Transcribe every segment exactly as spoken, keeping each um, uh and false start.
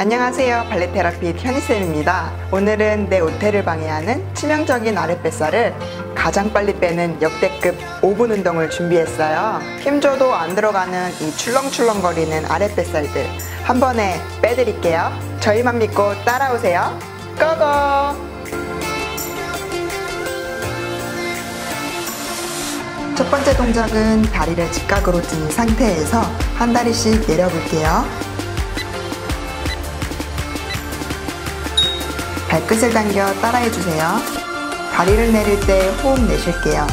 안녕하세요. 발레 테라핏 현희쌤입니다. 오늘은 내 오태를 방해하는 치명적인 아랫뱃살을 가장 빨리 빼는 역대급 오 분 운동을 준비했어요. 힘줘도 안 들어가는 이 출렁출렁거리는 아랫뱃살들 한 번에 빼드릴게요. 저희만 믿고 따라오세요. 고고! 첫 번째 동작은 다리를 직각으로 든 상태에서 한 다리씩 내려볼게요. 발끝을 당겨 따라해주세요. 다리를 내릴 때 호흡 내쉴게요.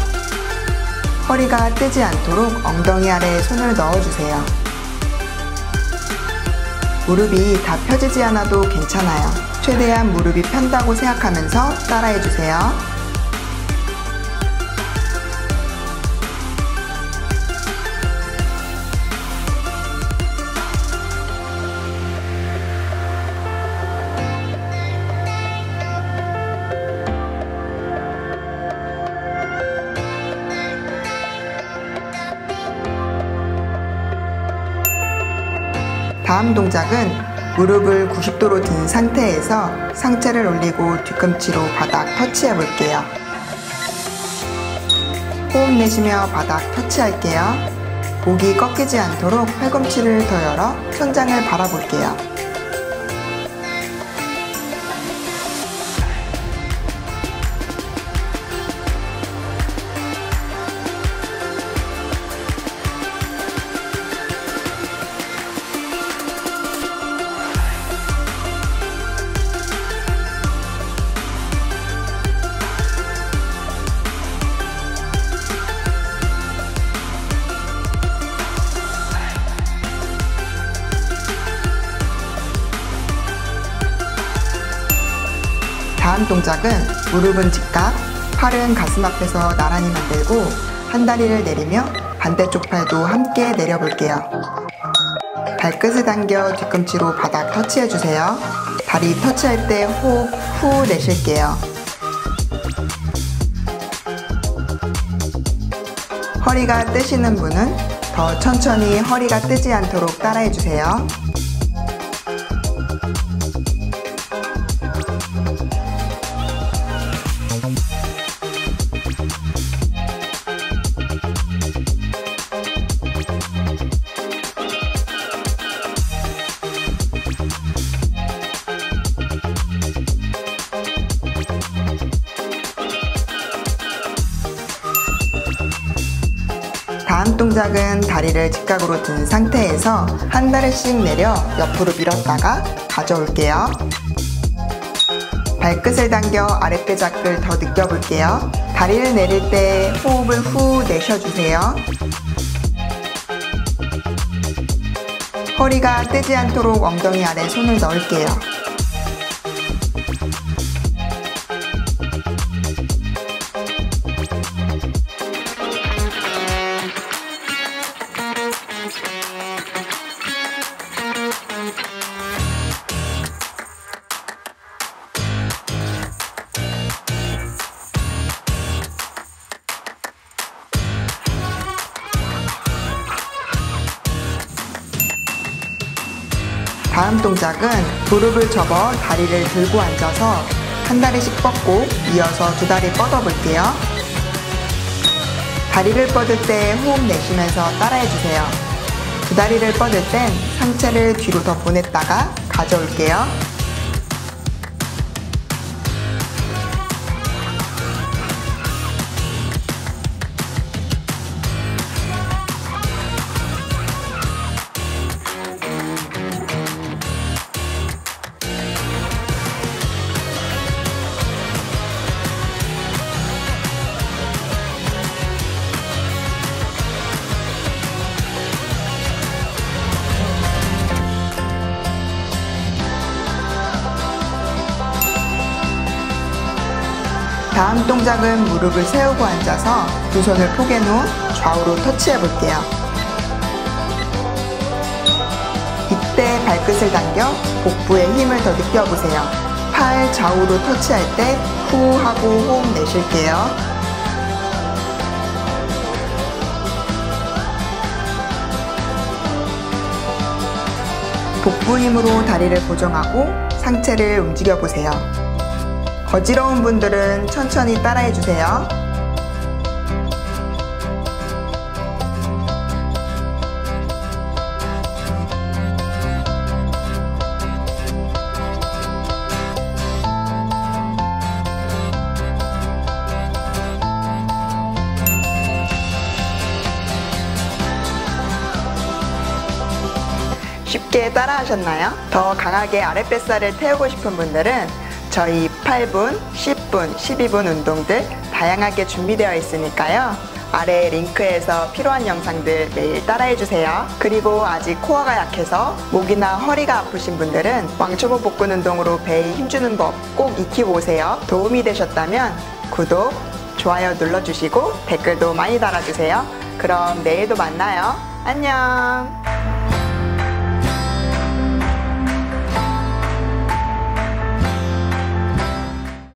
허리가 뜨지 않도록 엉덩이 아래에 손을 넣어주세요. 무릎이 다 펴지지 않아도 괜찮아요. 최대한 무릎이 편다고 생각하면서 따라해주세요. 다음 동작은 무릎을 구십 도로 든 상태에서 상체를 올리고 뒤꿈치로 바닥 터치해 볼게요. 호흡 내쉬며 바닥 터치할게요. 목이 꺾이지 않도록 팔꿈치를 더 열어 천장을 바라볼게요. 다음 동작은 무릎은 직각, 팔은 가슴 앞에서 나란히 만들고 한 다리를 내리며 반대쪽 팔도 함께 내려볼게요. 발끝을 당겨 뒤꿈치로 바닥 터치해주세요. 다리 터치할 때 호흡 후 내쉴게요. 허리가 뜨시는 분은 더 천천히 허리가 뜨지 않도록 따라해주세요. 다음 동작은 다리를 직각으로 든 상태에서 한 다리씩 내려 옆으로 밀었다가 가져올게요. 발끝을 당겨 아랫배작을 더 느껴볼게요. 다리를 내릴 때 호흡을 후 내쉬어주세요. 허리가 뜨지 않도록 엉덩이 아래 손을 넣을게요. 다음 동작은 무릎을 접어 다리를 들고 앉아서 한 다리씩 뻗고 이어서 두 다리 뻗어 볼게요. 다리를 뻗을 때 호흡 내쉬면서 따라해주세요. 두 다리를 뻗을 땐 상체를 뒤로 더 보냈다가 가져올게요. 다음 동작은 무릎을 세우고 앉아서 두 손을 포갠 후 좌우로 터치해 볼게요. 이때 발끝을 당겨 복부에 힘을 더 느껴보세요. 팔 좌우로 터치할 때 후 하고 호흡 내쉴게요. 복부 힘으로 다리를 고정하고 상체를 움직여 보세요. 어지러운 분들은 천천히 따라해 주세요. 쉽게 따라하셨나요? 더 강하게 아랫뱃살을 태우고 싶은 분들은 저희 팔 분, 십 분, 십이 분 운동들 다양하게 준비되어 있으니까요. 아래 링크에서 필요한 영상들 매일 따라해주세요. 그리고 아직 코어가 약해서 목이나 허리가 아프신 분들은 왕초보 복근 운동으로 배에 힘주는 법 꼭 익히고 오세요. 도움이 되셨다면 구독, 좋아요 눌러주시고 댓글도 많이 달아주세요. 그럼 내일도 만나요. 안녕!